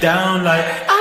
down like